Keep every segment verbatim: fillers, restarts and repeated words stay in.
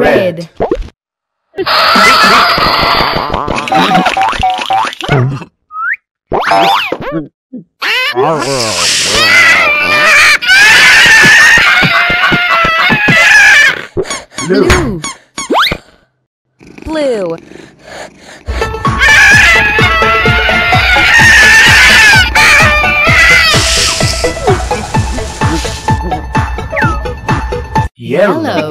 Red. Blue. Blue. Yellow.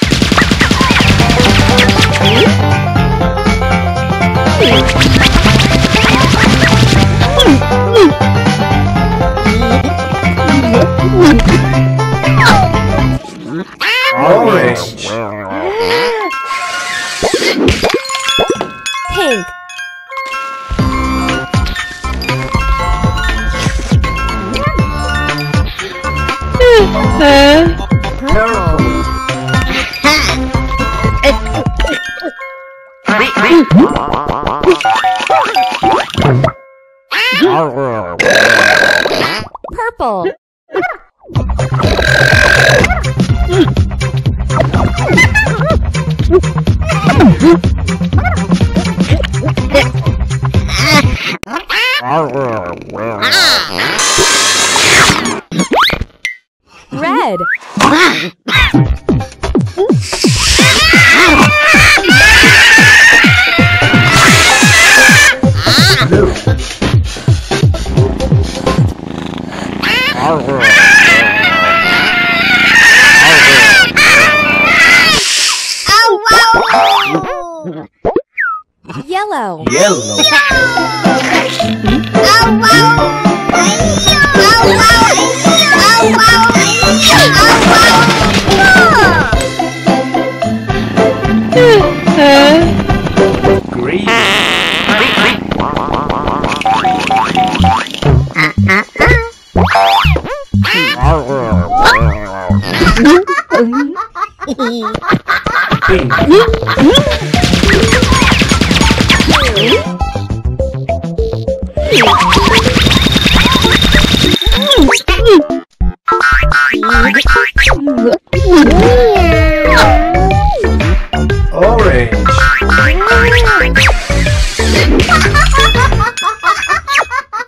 Orange. Pink. Purple. Red. Yellow. Yellow.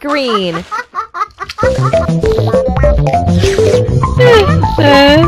Green. Orange. Green.